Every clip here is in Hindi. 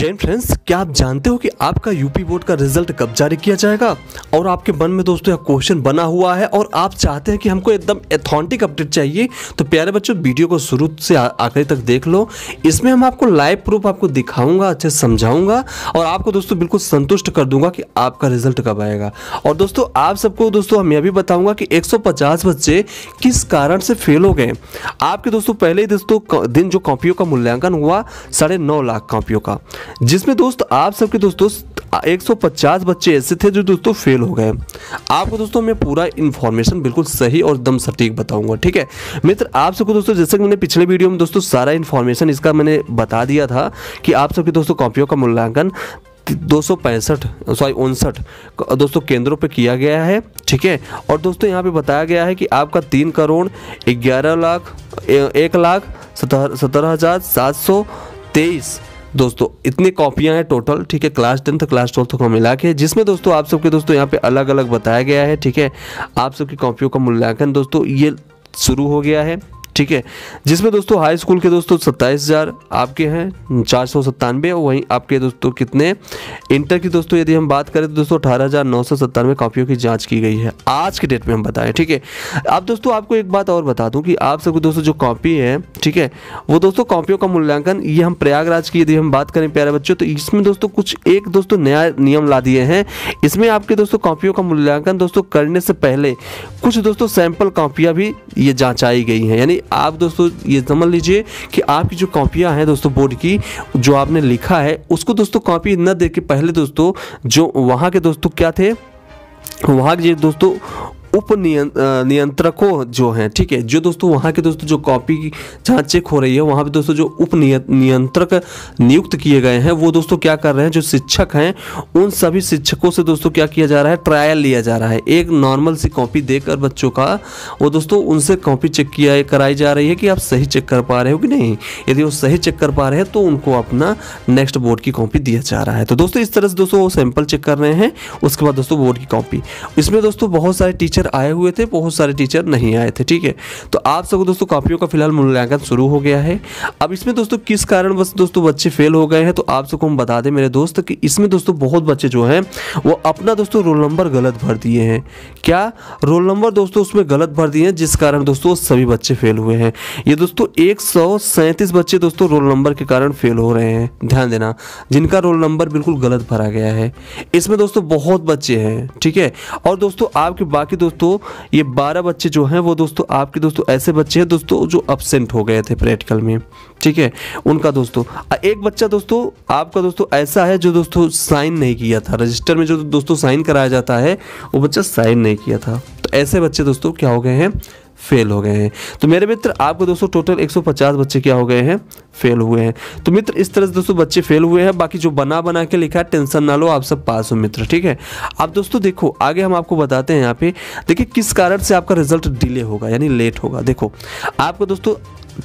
जैन फ्रेंड्स, क्या आप जानते हो कि आपका यूपी बोर्ड का रिजल्ट कब जारी किया जाएगा? और आपके मन में दोस्तों यह क्वेश्चन बना हुआ है और आप चाहते हैं कि हमको एकदम ऑथेंटिक अपडेट चाहिए, तो प्यारे बच्चों वीडियो को शुरू से आखिरी तक देख लो। इसमें हम आपको लाइव प्रूफ आपको दिखाऊंगा, अच्छे से समझाऊंगा और आपको दोस्तों बिल्कुल संतुष्ट कर दूंगा कि आपका रिजल्ट कब आएगा। और दोस्तों आप सबको दोस्तों हम यह भी बताऊंगा कि 150 बच्चे किस कारण से फेल हो गए। आपके दोस्तों पहले ही दोस्तों दिन जो कॉपियों का मूल्यांकन हुआ 9.5 लाख कॉपियों का, जिसमें दोस्तों आप सबके दोस्तों 150 बच्चे ऐसे थे जो दोस्तों फेल हो गए। आपको दोस्तों मैं पूरा इन्फॉर्मेशन बिल्कुल सही और दम सटीक बताऊंगा, ठीक है मित्र। आप सबको दोस्तों जैसे कि मैंने पिछले वीडियो में दोस्तों सारा इन्फॉर्मेशन इसका मैंने बता दिया था कि आप सबके दोस्तों कॉपियों का मूल्यांकन 259 दोस्तों केंद्रों पे किया गया है, ठीक है। और दोस्तों यहाँ पे बताया गया है कि आपका 3,11,17,723 दोस्तों इतनी कॉपियां हैं टोटल, ठीक है। क्लास 10 क्लास 12 को मिला के, जिसमें दोस्तों आप सबके दोस्तों यहाँ पे अलग अलग बताया गया है, ठीक है। आप सबकी कॉपियों का मूल्यांकन दोस्तों ये शुरू हो गया है, ठीक है। जिसमें दोस्तों हाई स्कूल के दोस्तों 27,000 आपके हैं 497, वहीं आपके दोस्तों कितने इंटर की दोस्तों यदि हम बात करें तो दोस्तों 18,997 कॉपियों की जांच की गई है आज के डेट में हम बताएं, ठीक है। अब दोस्तों आपको एक बात और बता दूं कि आप सबको दोस्तों जो कॉपी है, ठीक है, वो दोस्तों कॉपियों का मूल्यांकन ये हम प्रयागराज की यदि हम बात करें प्यारे बच्चों, तो इसमें दोस्तों कुछ एक दोस्तों नया नियम ला दिए हैं। इसमें आपके दोस्तों कॉपियों का मूल्यांकन दोस्तों करने से पहले कुछ दोस्तों सैंपल कॉपियाँ भी ये जाँचाई गई हैं। यानी आप दोस्तों ये समझ लीजिए कि आपकी जो कॉपियां हैं दोस्तों बोर्ड की जो आपने लिखा है उसको दोस्तों कॉपी न दे के पहले दोस्तों जो वहाँ के दोस्तों क्या थे, वहाँ के दोस्तों उप नियंत्रकों जो हैं, ठीक है, जो दोस्तों वहाँ के दोस्तों जो कॉपी की जाँच चेक हो रही है वहाँ पे दोस्तों जो उप नियंत्रक नियुक्त किए गए हैं वो दोस्तों क्या कर रहे हैं, जो शिक्षक हैं उन सभी शिक्षकों से दोस्तों क्या किया जा रहा है, ट्रायल लिया जा रहा है। एक नॉर्मल सी कॉपी देकर बच्चों का वो दोस्तों उनसे कॉपी चेक किया कराई जा रही है कि आप सही चेक कर पा रहे हो कि नहीं। यदि वो सही चेक कर पा रहे हैं तो उनको अपना नेक्स्ट बोर्ड की कॉपी दिया जा रहा है। तो दोस्तों इस तरह से दोस्तों वो सैंपल चेक कर रहे हैं, उसके बाद दोस्तों बोर्ड की कॉपी। इसमें दोस्तों बहुत सारे आए हुए थे, बहुत सारे टीचर नहीं आए थे, ठीक है। तो आप सबको दोस्तों कॉपियों का फिलहाल मूल्यांकन शुरू हो गया है। अब इसमें दोस्तों किस कारणवश दोस्तों बच्चे फेल हो गए हैं तो आप सबको हम बता दें मेरे दोस्त कि इसमें दोस्तों बहुत बच्चे जो हैं वो अपना दोस्तों रोल नंबर गलत भर दिए हैं। क्या रोल नंबर दोस्तों उसमें गलत भर दिए हैं, जिस कारण दोस्तों सभी बच्चे फेल हुए हैं। ये दोस्तों 137 बच्चे दोस्तों रोल नंबर के कारण फेल हो रहे हैं, ध्यान देना, जिनका रोल नंबर बिल्कुल गलत भरा गया है। इसमें दोस्तों बहुत बच्चे हैं, ठीक है। और दोस्तों आपके बाकी दोस्तों ये 12 बच्चे जो हैं वो दोस्तों आपके दोस्तों ऐसे बच्चे हैं दोस्तों जो एब्सेंट हो गए थे प्रैक्टिकल में, ठीक है, उनका दोस्तों एक बच्चा दोस्तों आपका दोस्तों ऐसा है जो दोस्तों साइन नहीं किया था। रजिस्टर में जो दोस्तों साइन कराया जाता है वो बच्चा साइन नहीं किया था, तो ऐसे बच्चे दोस्तों क्या हो गए हैं, फेल हो गए हैं। तो मेरे मित्र आपको दोस्तों टोटल 150 बच्चे क्या हो गए हैं, फेल हुए हैं। तो मित्र इस तरह से दोस्तों बच्चे फेल हुए हैं। बाकी जो बना बना के लिखा है टेंशन ना लो, आप सब पास हो मित्र, ठीक है। अब दोस्तों देखो आगे हम आपको बताते हैं, यहाँ पे देखिए किस कारण से आपका रिजल्ट डिले होगा यानी लेट होगा। देखो आपको दोस्तों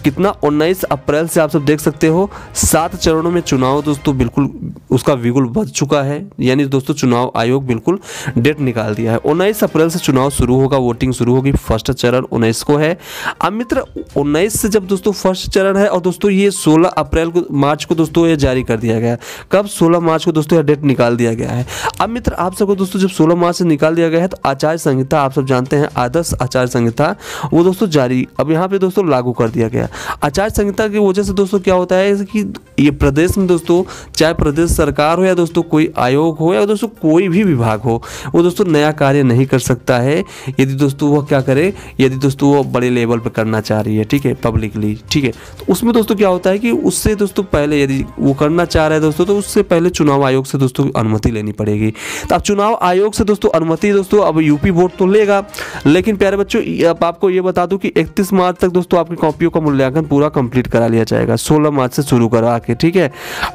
कितना 19 अप्रैल से आप सब देख सकते हो 7 चरणों में चुनाव दोस्तों बिल्कुल उसका बिगुल बज चुका है, यानी दोस्तों चुनाव आयोग बिल्कुल डेट निकाल दिया है। 19 अप्रैल से चुनाव शुरू होगा, वोटिंग शुरू होगी। फर्स्ट चरण 19 को है। अब मित्र 19 से जब दोस्तों फर्स्ट चरण है और दोस्तों ये 16 मार्च को दोस्तों ये जारी कर दिया गया। कब? 16 मार्च को दोस्तों यह डेट निकाल दिया गया है। अब मित्र आप सबको दोस्तों जब 16 मार्च से निकाल दिया गया है तो आचार संहिता आप सब जानते हैं, आदर्श आचार संहिता वो दोस्तों जारी अब यहाँ पे दोस्तों लागू कर दिया गया। आचार संहिता की वजह से दोस्तों क्या होता है कि ये प्रदेश में दोस्तों चाहे प्रदेश सरकार हो या दोस्तों कोई आयोग हो या दोस्तों कोई भी विभाग हो वो दोस्तों नया कार्य नहीं कर सकता है यदि दोस्तों वो क्या करे, यदि दोस्तों वो बड़े लेवल पर करना चाह रही है, ठीक है, पब्लिकली, ठीक है। तो उसमें दोस्तों क्या होता है कि उससे दोस्तों पहले यदि वो करना चाह रहे हैं दोस्तों तो उससे पहले चुनाव आयोग से दोस्तों अनुमति लेनी पड़ेगी। तो अब चुनाव आयोग से दोस्तों अनुमति दोस्तों अब यूपी बोर्ड तो लेगा, लेकिन प्यारे बच्चों अब आपको ये बता दूं कि 31 मार्च तक दोस्तों आपकी कॉपियों का मूल्यांकन पूरा कंप्लीट करा लिया जाएगा। 16 मार्च से शुरू करा के, ठीक है।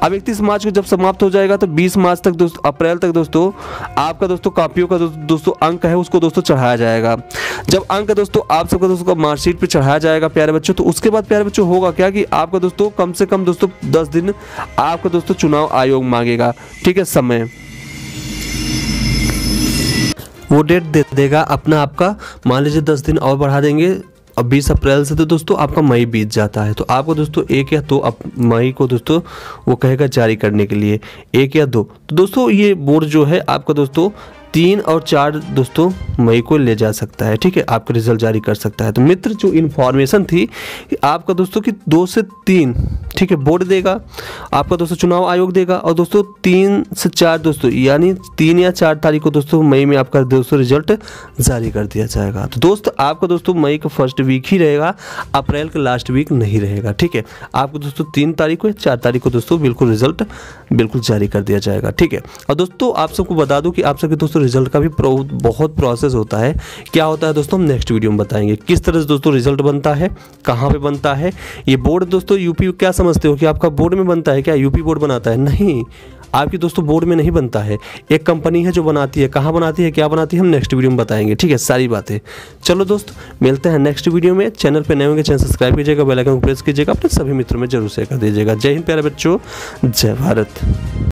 अब 31 मार्च को जब समाप्त हो जाएगा तो 20 मार्च तक दोस्तों अप्रैल तक दोस्तों आपका दोस्तों कॉपियों का दोस्तों अंक है उसको दोस्तों चढ़ाया जाएगा। जब अंक दोस्तों आप सबका दोस्तों मार्कशीट पे चढ़ाया जाएगा प्यारे बच्चों, तो उसके बाद प्यारे बच्चों होगा क्या कि आपका दोस्तों कम से कम दोस्तों 10 दिन आपका दोस्तों चुनाव आयोग मांगेगा, ठीक है, समय वो डेट दे देगा अपना। आपका मान लीजिए 10 दिन और बढ़ा देंगे अब 20 अप्रैल से तो दोस्तों आपका मई बीत जाता है, तो आपको दोस्तों 1 या 2 मई को दोस्तों वो कहेगा जारी करने के लिए 1 या 2। तो दोस्तों ये बोर्ड जो है आपका दोस्तों 3 और 4 दोस्तों मई को ले जा सकता है, ठीक है, आपका रिजल्ट जारी कर सकता है। तो मित्र जो इन्फॉर्मेशन थी आपका दोस्तों कि 2 से 3, ठीक है, बोर्ड देगा आपका दोस्तों, चुनाव आयोग देगा, और दोस्तों 3 से 4 दोस्तों यानी 3 या 4 तारीख को दोस्तों मई में आपका दोस्तों रिजल्ट जारी कर दिया जाएगा। तो दोस्तों आपका दोस्तों मई का फर्स्ट वीक ही रहेगा, अप्रैल का लास्ट वीक नहीं रहेगा, ठीक है। आपको दोस्तों 3 तारीख को या 4 तारीख को दोस्तों बिल्कुल रिजल्ट बिल्कुल जारी कर दिया जाएगा, ठीक है। और दोस्तों आप सबको बता दूँ कि आप सबके दोस्तों रिजल्ट का भी बहुत प्रोसेस होता है, क्या होता है दोस्तों हम नेक्स्ट वीडियो में बताएंगे किस तरह से दोस्तों रिजल्ट बनता है, कहाँ पे बनता है। ये बोर्ड दोस्तों यूपी क्या समझते हो कि आपका बोर्ड में बनता है क्या, यूपी बोर्ड बनाता है? नहीं, आपकी दोस्तों बोर्ड में नहीं बनता है, एक कंपनी है जो बनाती है, कहाँ बनाती है, क्या बनाती है, हम नेक्स्ट वीडियो में बताएंगे, ठीक है, सारी बातें। चलो दोस्त मिलते हैं नेक्स्ट वीडियो में। चैनल पर नए होंगे चैनल सब्सक्राइब कीजिएगा, बेल आइकन को प्रेस कीजिएगा, अपने सभी मित्रों में जरूर शेयर कर दीजिएगा। जय हिंद प्यारे बच्चों, जय भारत।